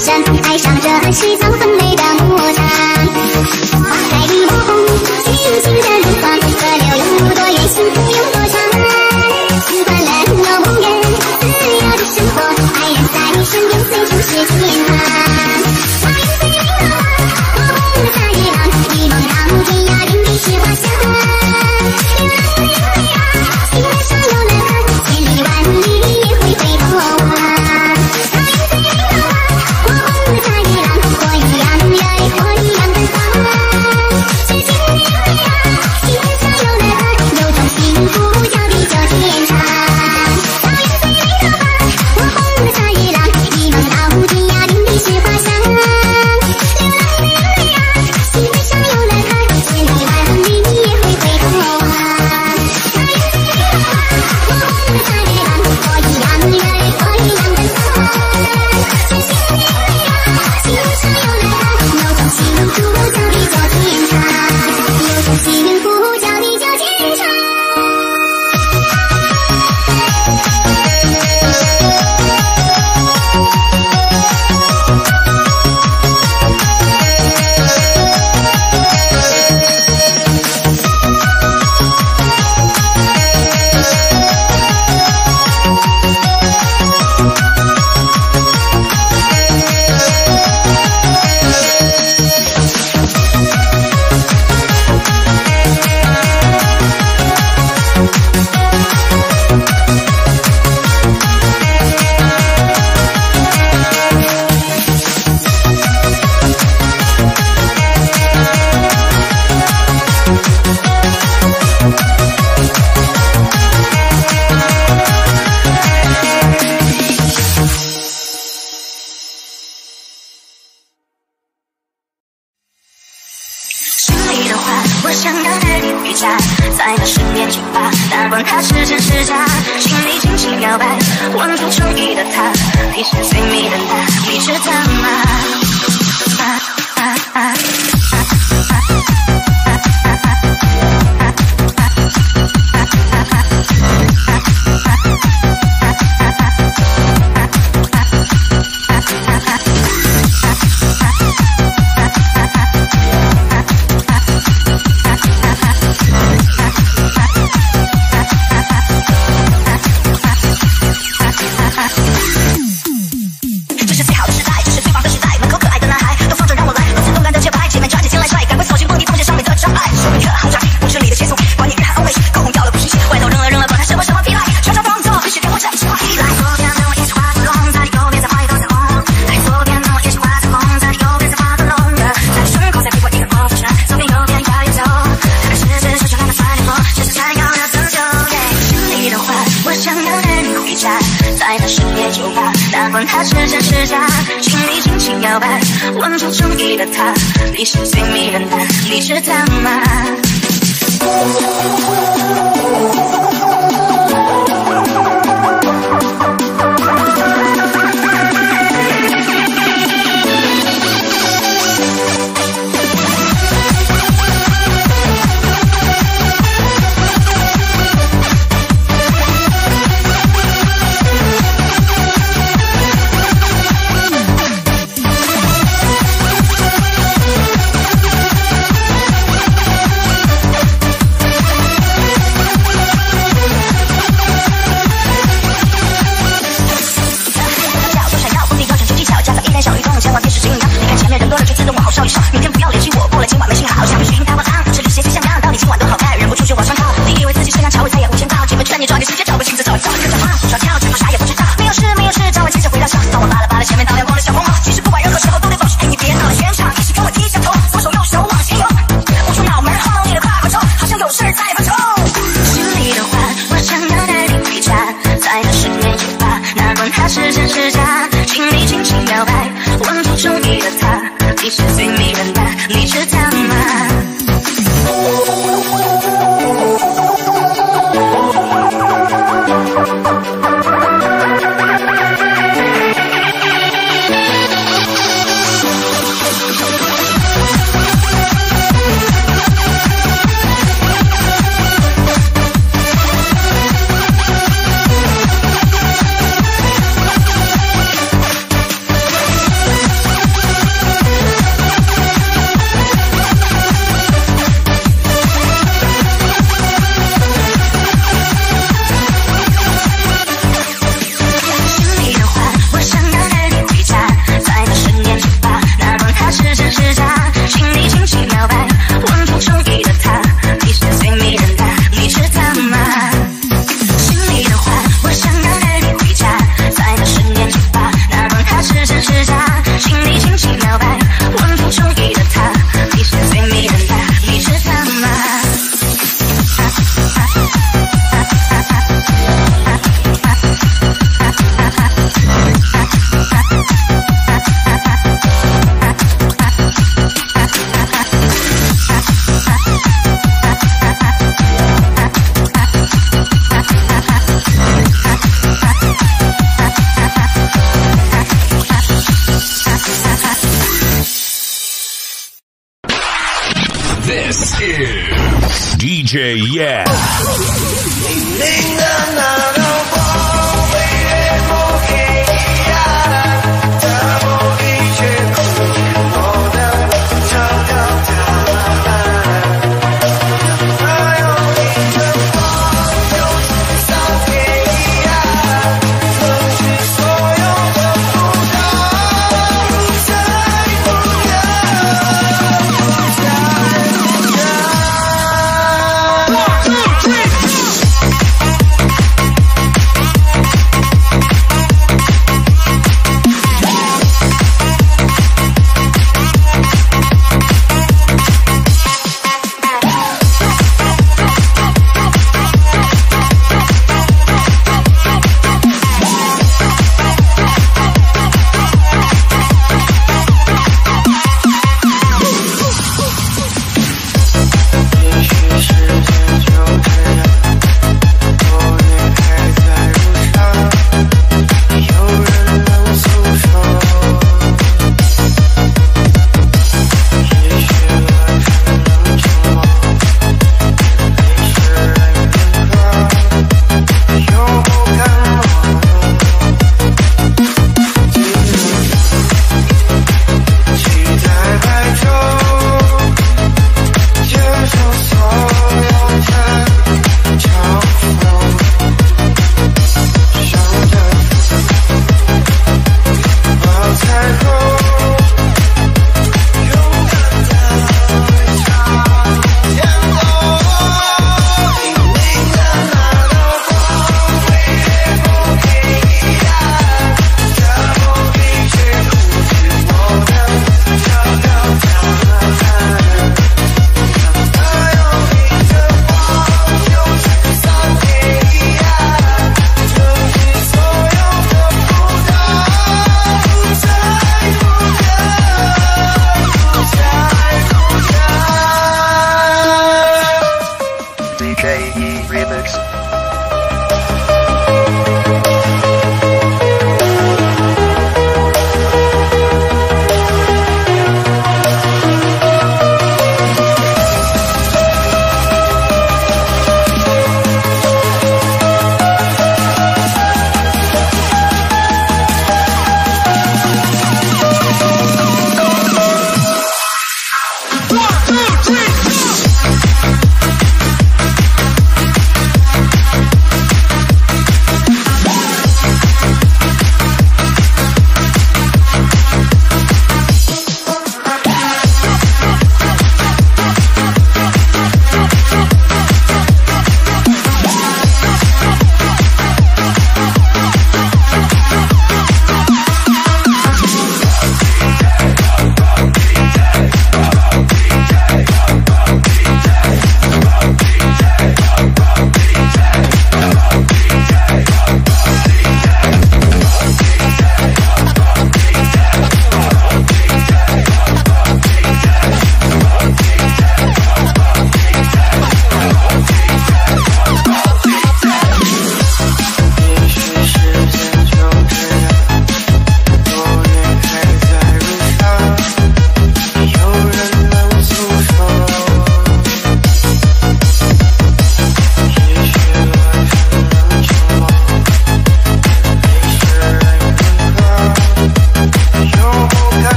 深，爱上这很西藏很美的牡丹，花开一抹红，轻轻的流转，河流有多远，幸福有多长。快乐有梦魇，自由的生活，爱人在你身边，随处是天堂。花影飞舞，火红的大月亮，一梦到天涯，另觅是花香。流浪的路呀，心海上有蓝河，千里万里也会回头望。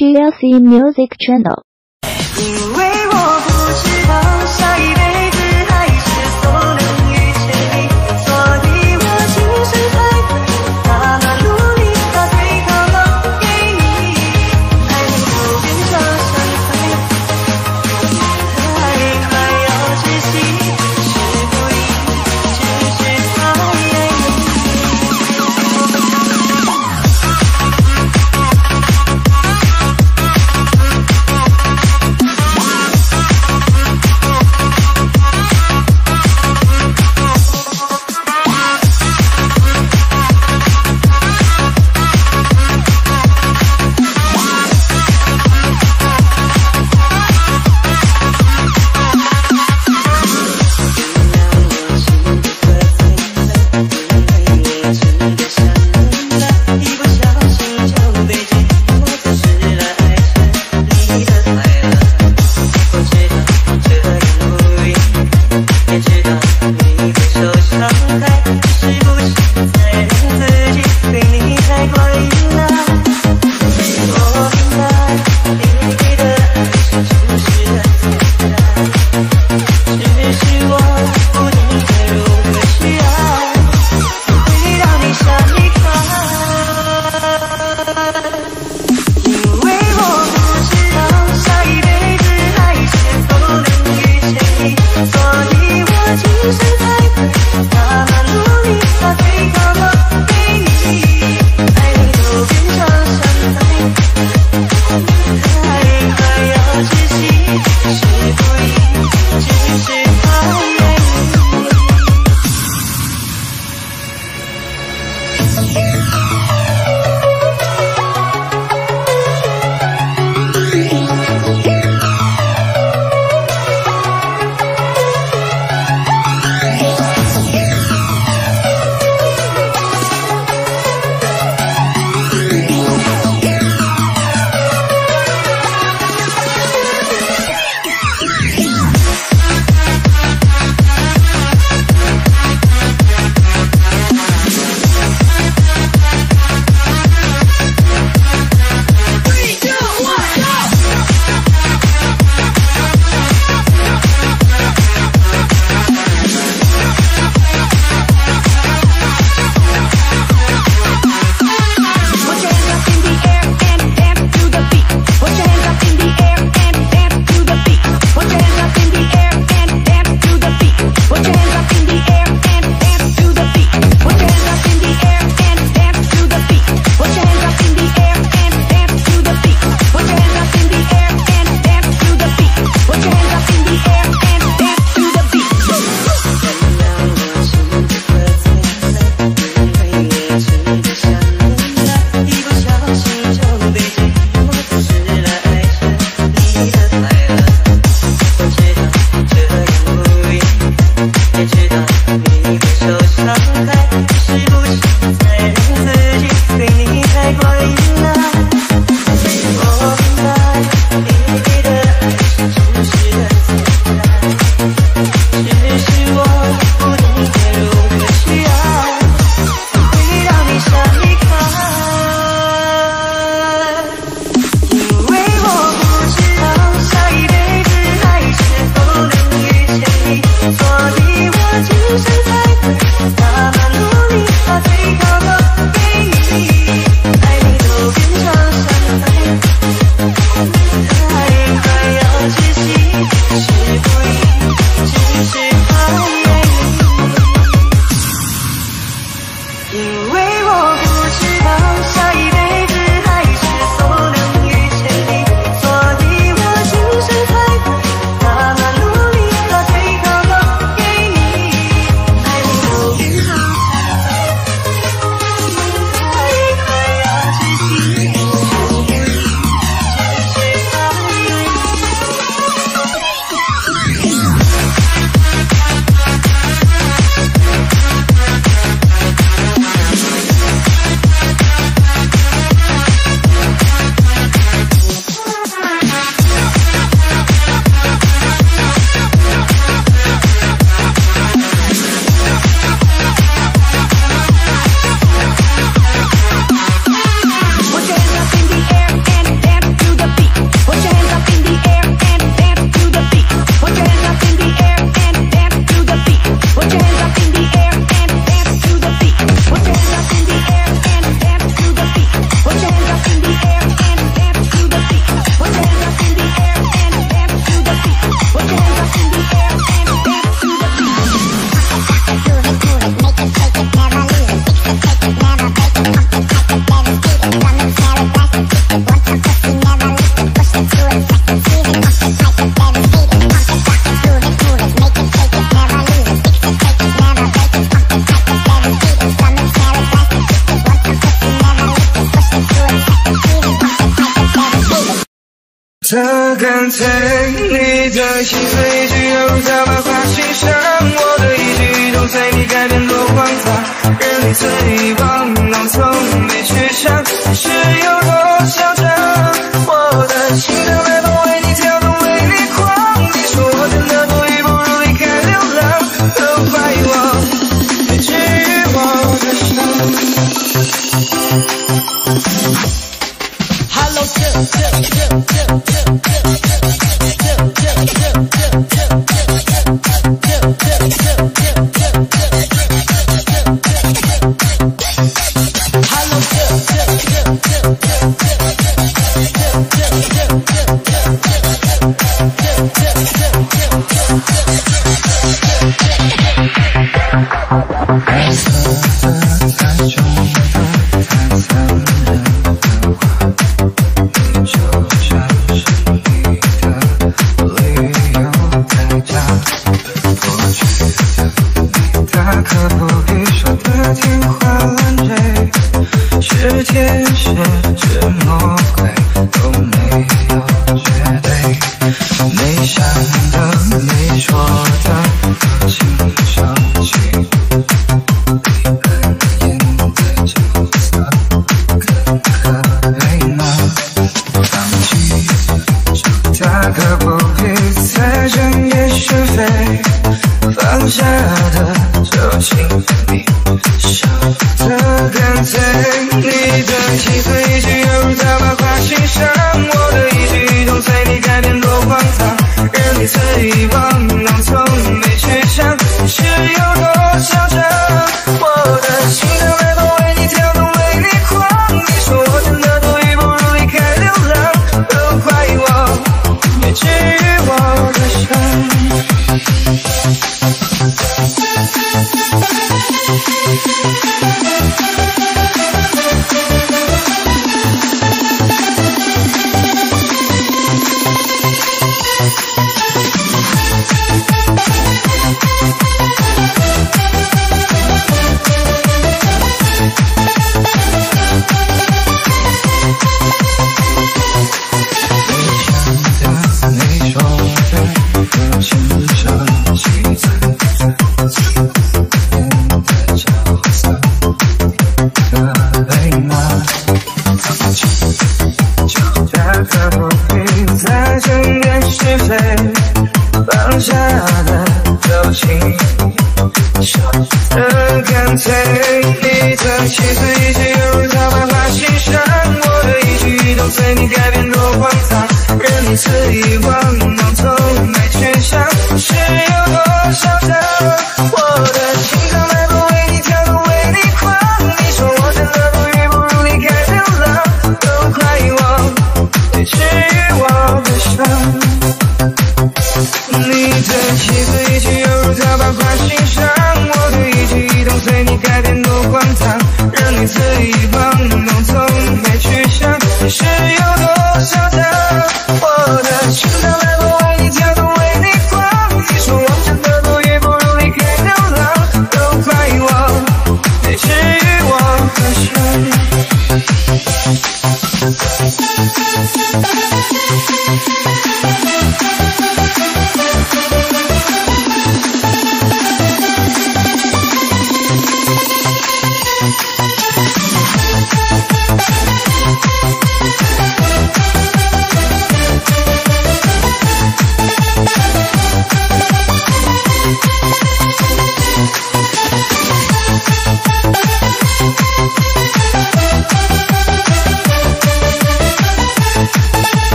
GLC Music Channel. 他敢踩你的心，所以只要如他把话欣赏。我的一举一动随你改变多荒唐，任你肆意放浪，从没去想是有多嚣张。我的心脏在动，为你跳动，为你狂。你说我真的多余，不如离开流浪。都怪我，别治愈我的伤。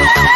Hello，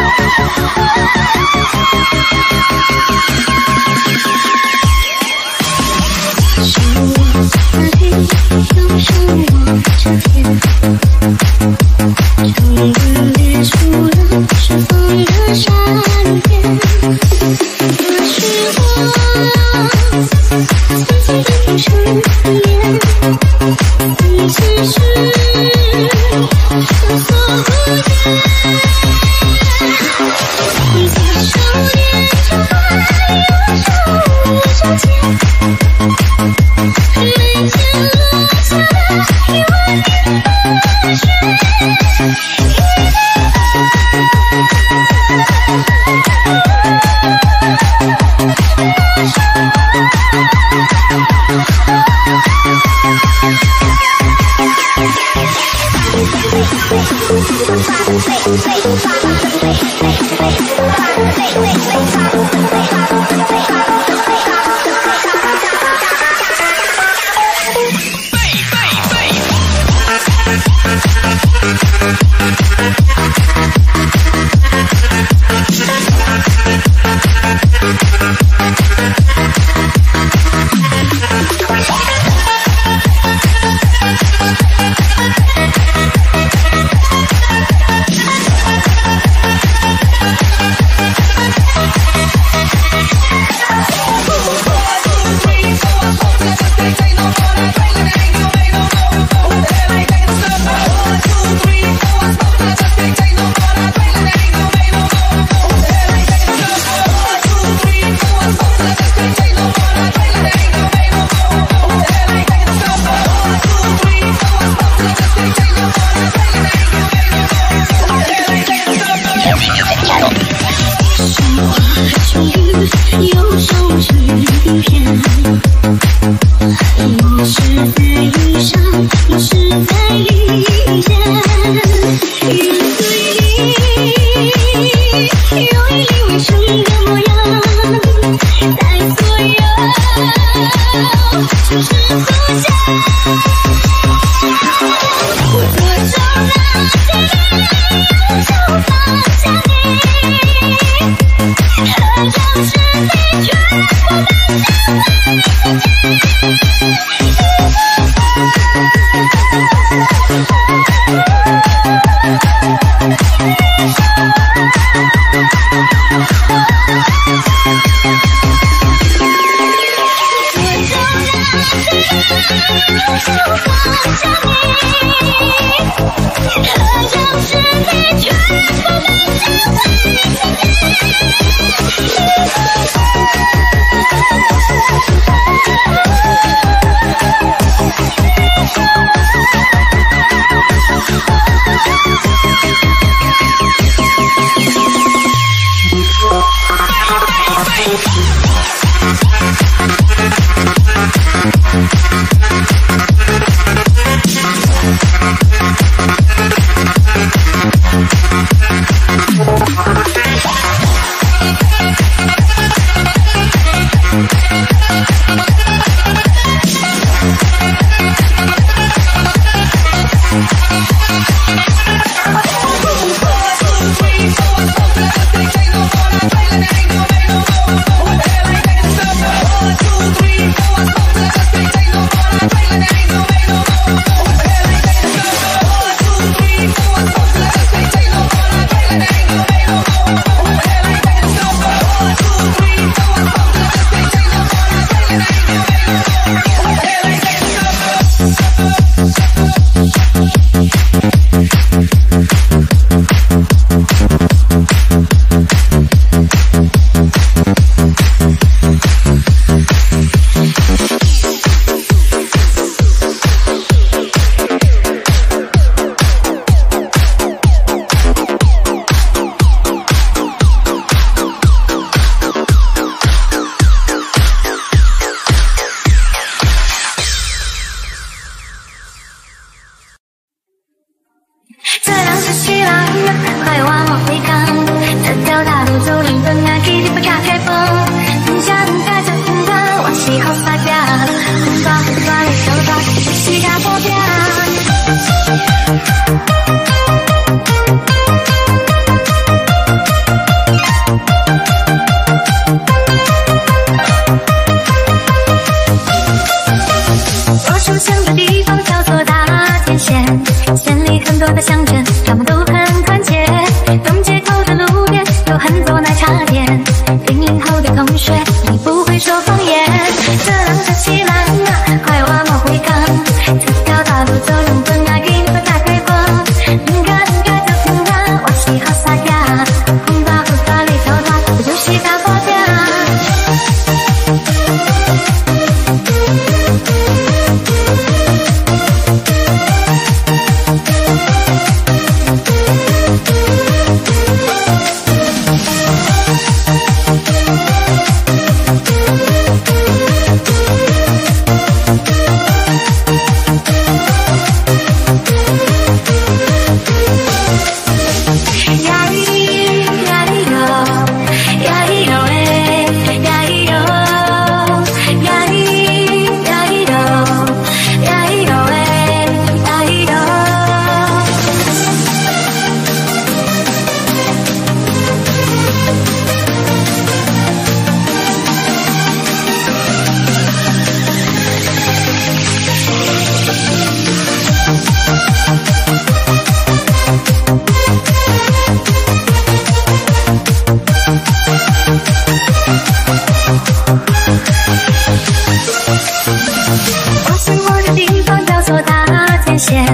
我生活的地方叫做大天线，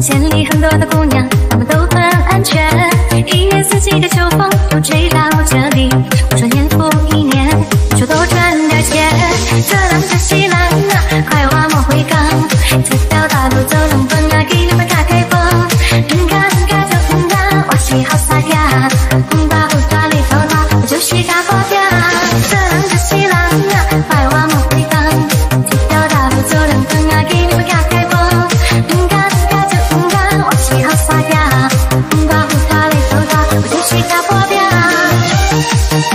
县里很多的姑娘，她们都很安全。一年四季的秋风都吹到这里，我说年复一年，就多赚点钱。这浪这西浪啊，快挖我回港。这条大路走两分啊，给你们打开放。人家人家就听到我是好撒呀，听到我打里头啦，我就是大包呀。这浪这西浪啊，快挖我回港。这条大路走两分啊，给你们打开放。人家人家就听到我是好撒呀，听到我打里头啦，我就是大包呀。 是不是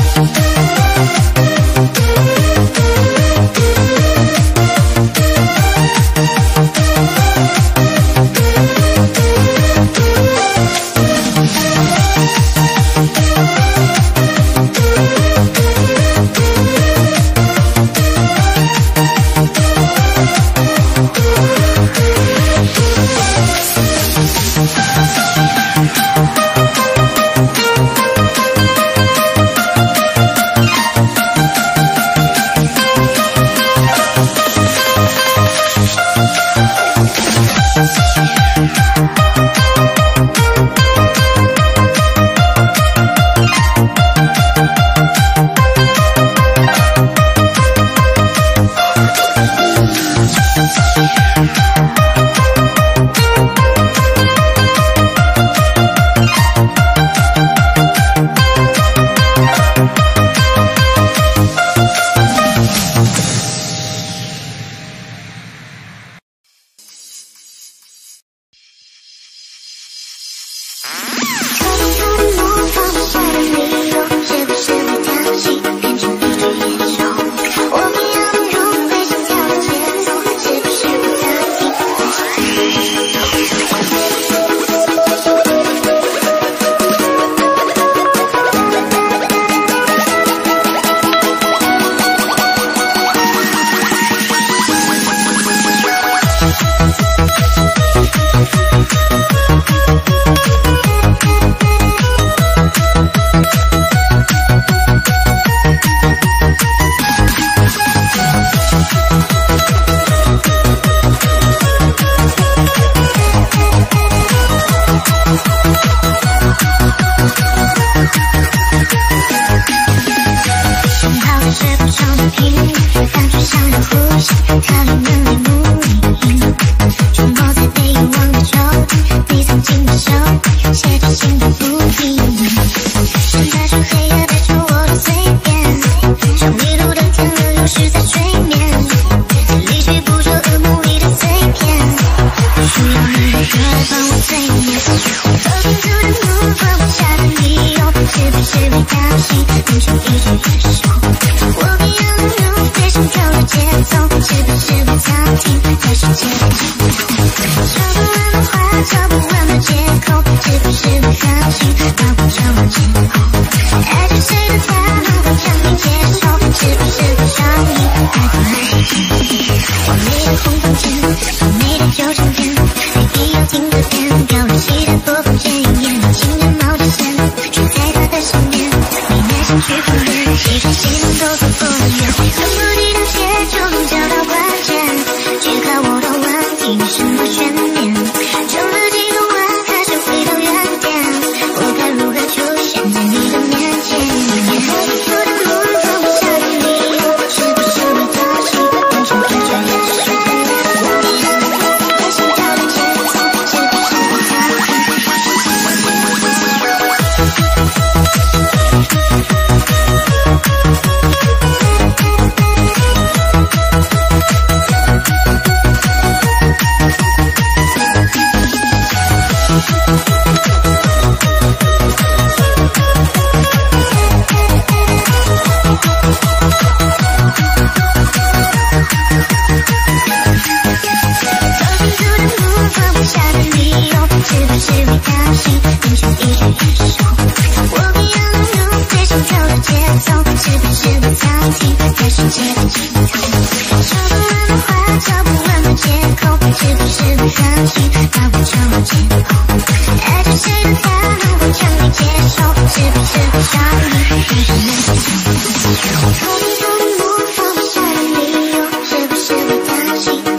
不相信？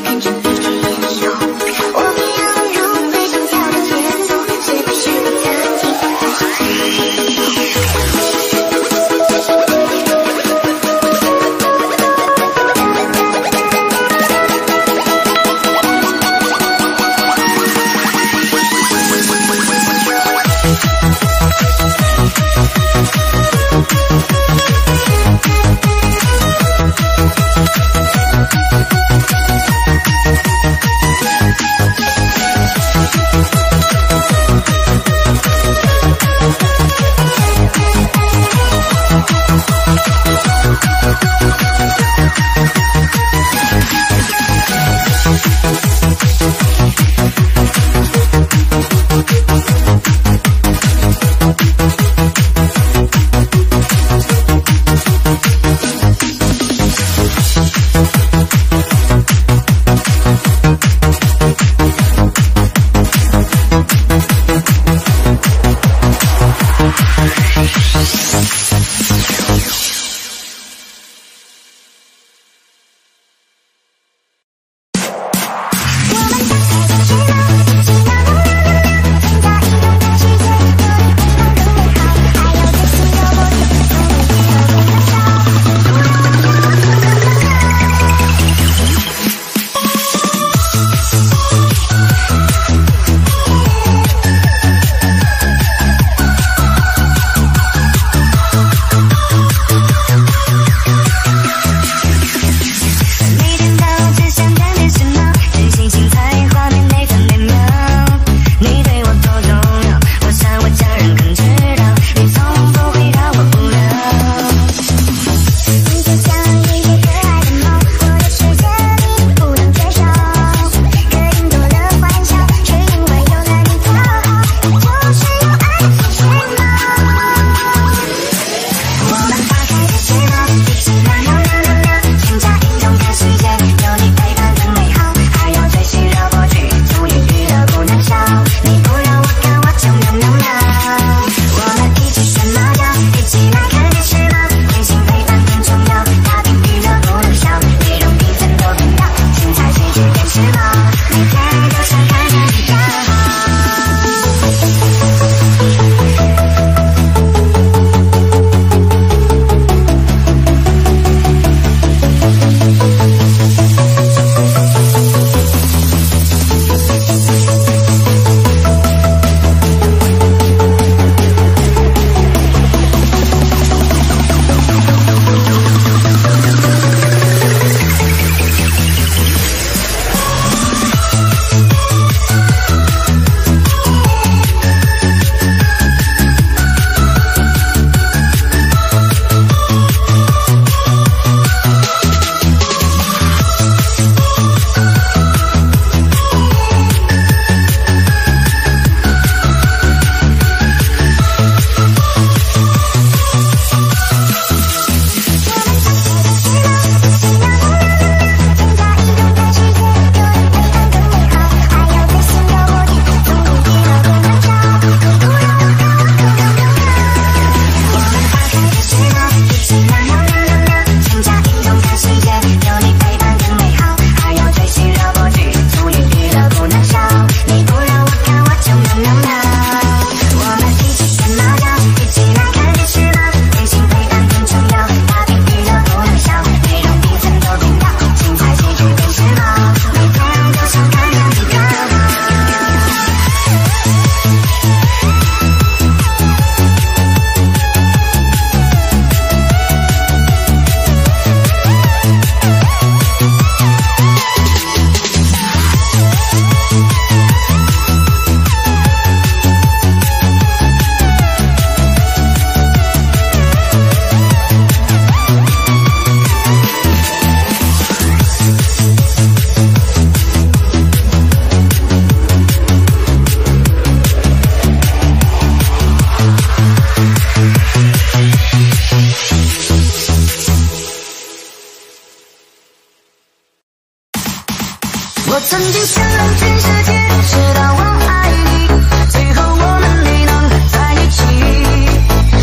我曾经想让全世界知道我爱你，最后我们没能在一起。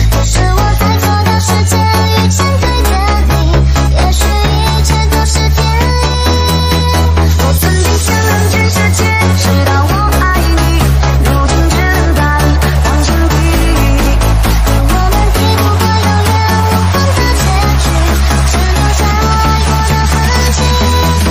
可是我才知道世界以前最甜蜜，也许一切都是骗你。我曾经想让全世界知道我爱你，如今只能把你当情敌。可我们抵不过遥远无关的结局，只留下我爱的痕迹。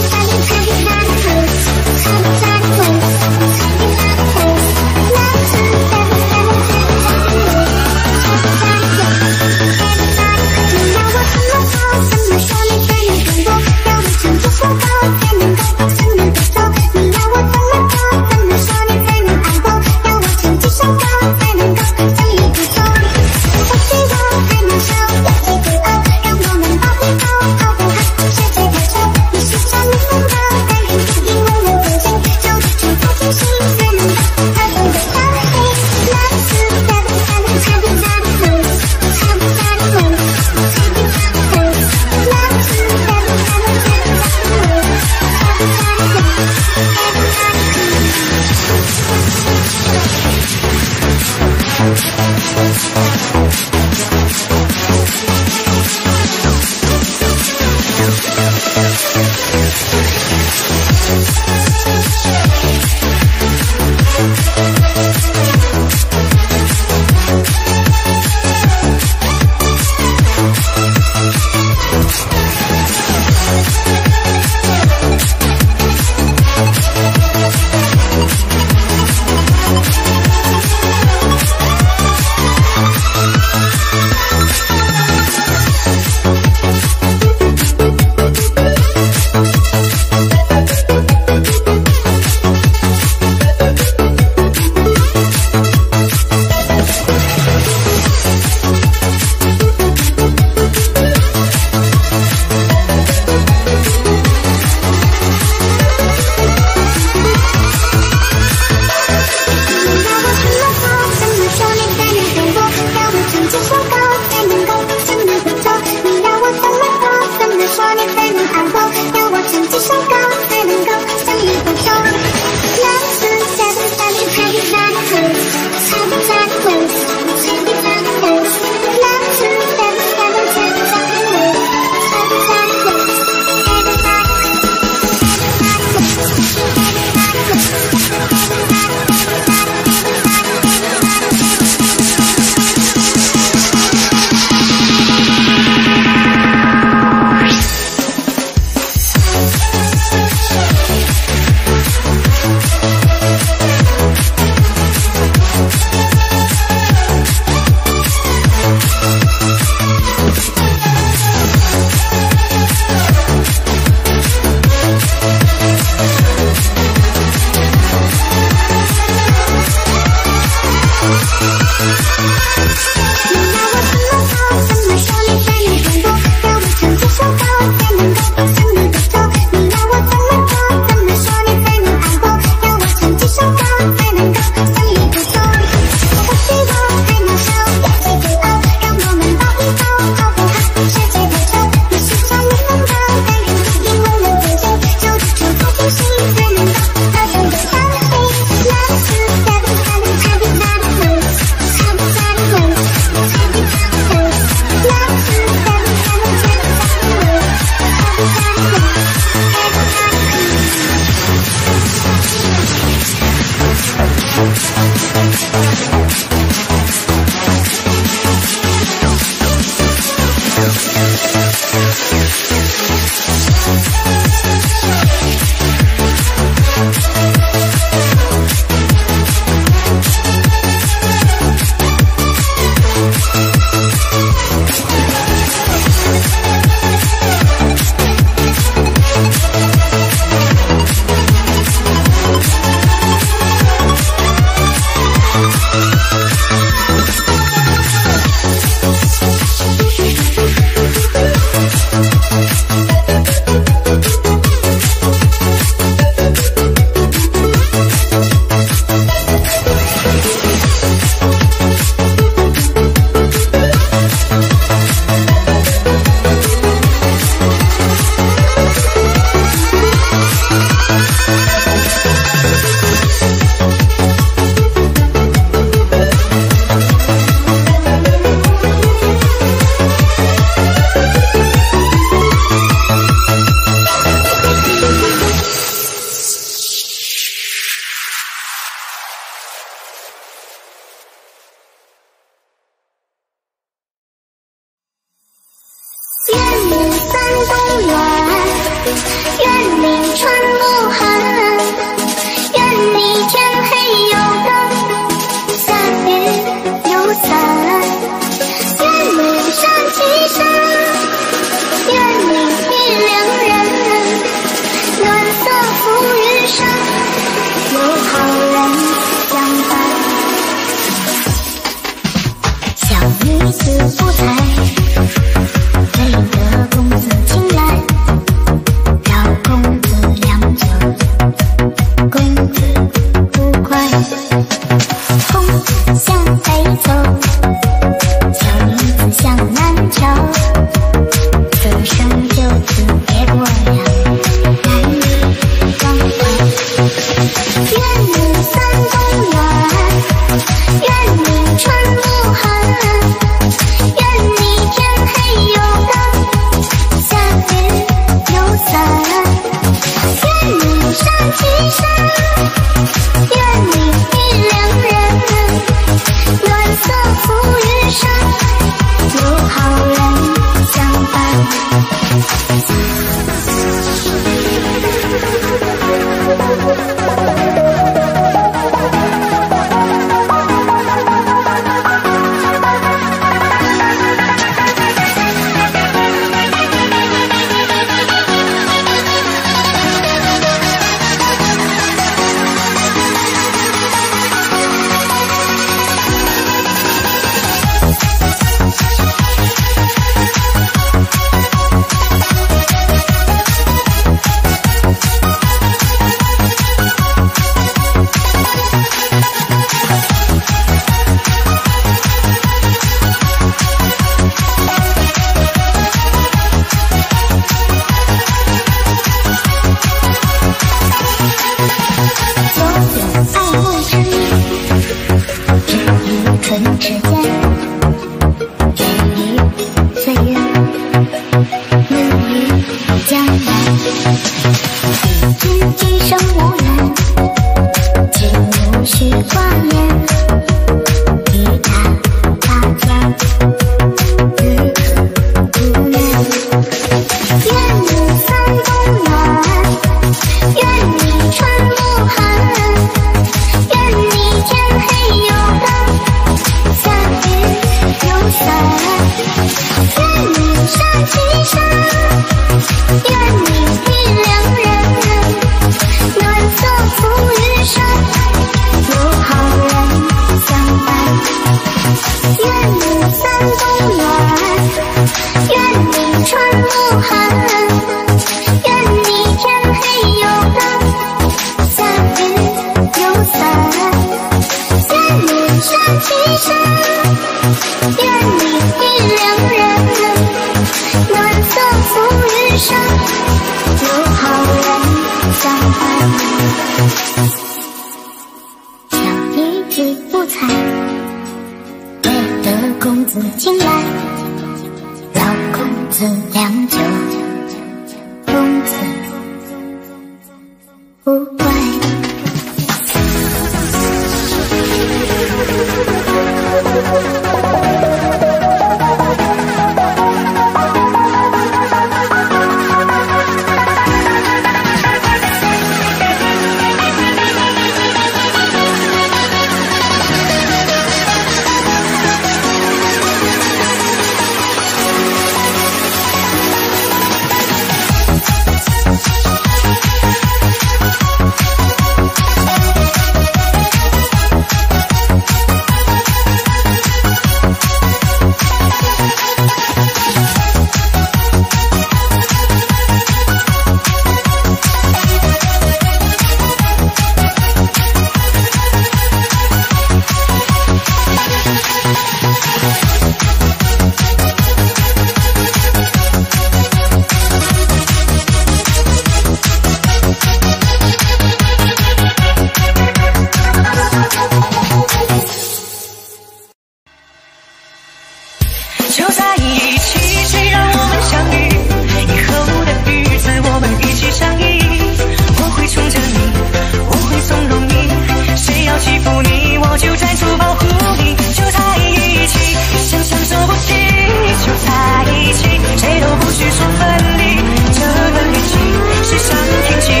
谁都不许说分离，这段恋情是上天。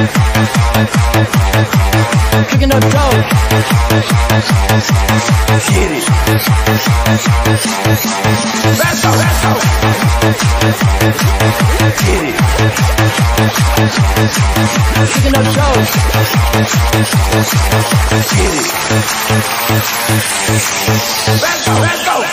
Cooking up dope. Get it. That's all, that's all. Get it. Cooking up dope. Get it. Let's go, let's go. Let's go.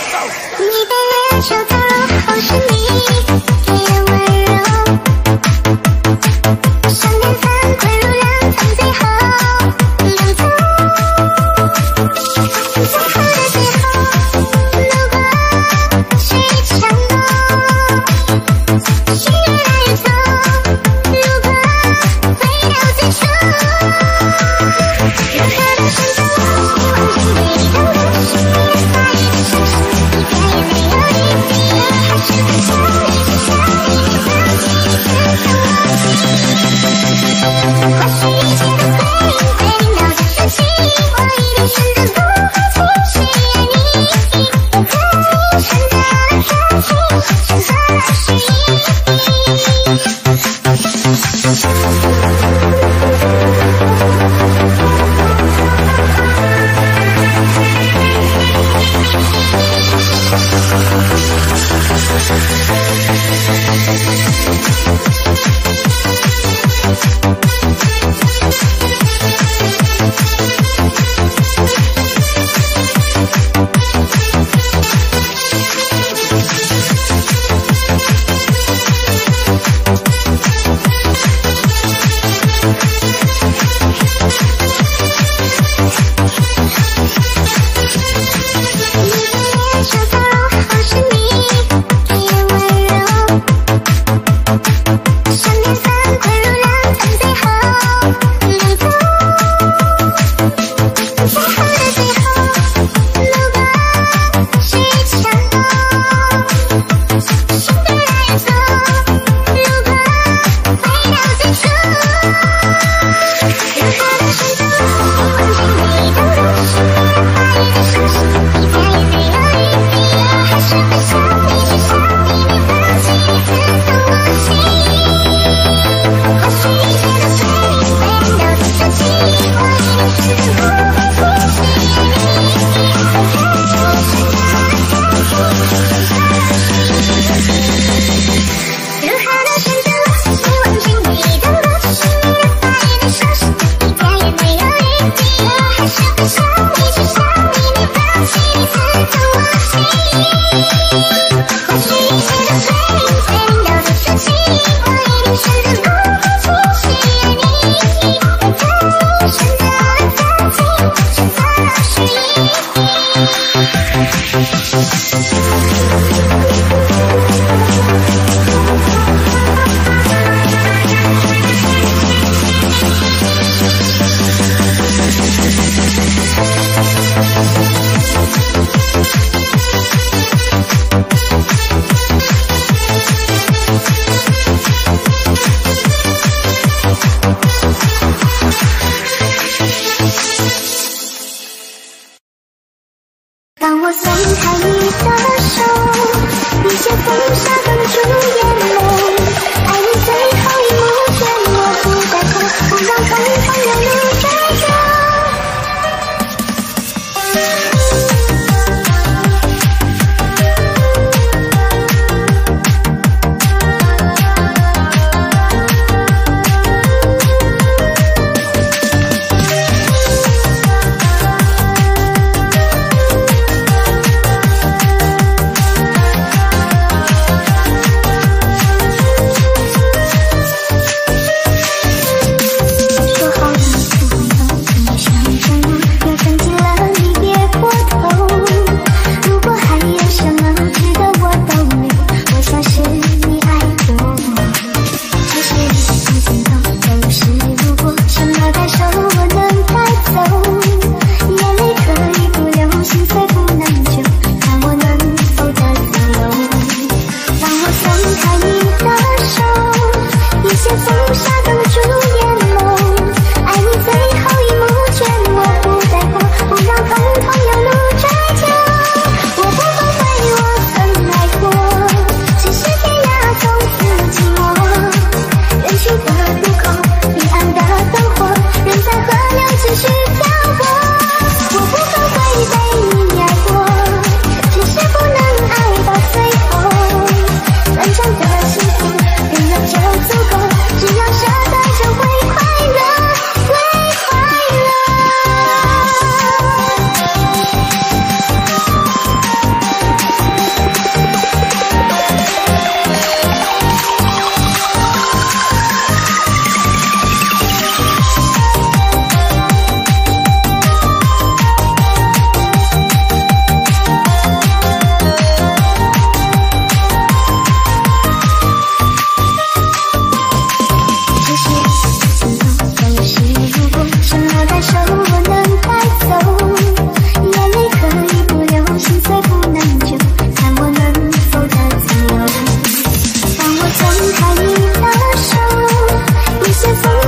寂寞是个爱，到底爱得甘不甘？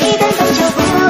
你根本就不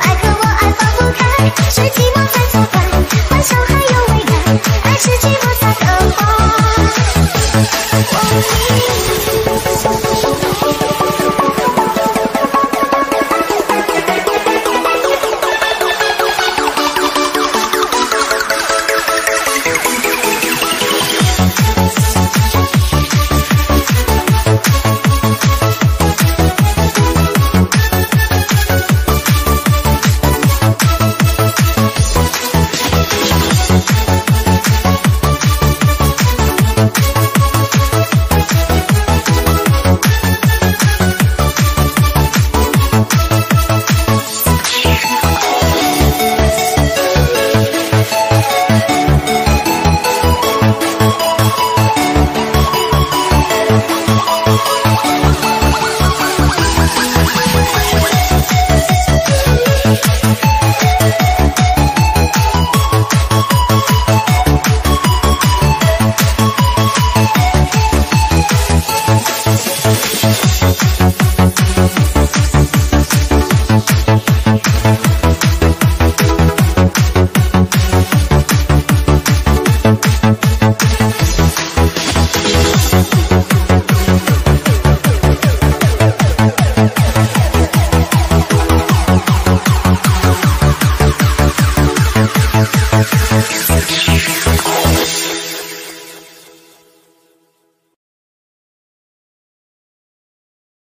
爱，可我爱。是寂寞在作伴，晚上还有未干，爱是寂寞在渴望。